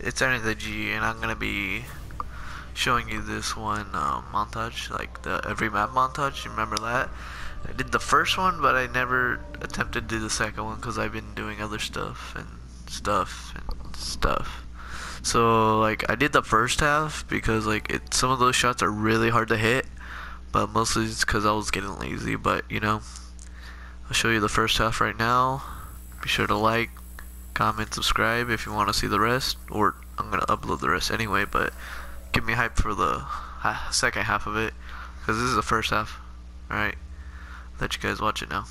it's starting with a G, and I'm gonna be showing you this one montage, like the every map montage. Remember that? I did the first one, but I never attempted to do the second one because I've been doing other stuff and stuff and stuff. So like I did the first half because like some of those shots are really hard to hit, but mostly it's because I was getting lazy. But you know, I'll show you the first half right now. Be sure to like, comment, subscribe if you want to see the rest, or I'm gonna upload the rest anyway. But give me hype for the second half of it because this is the first half. All right, let you guys watch it now.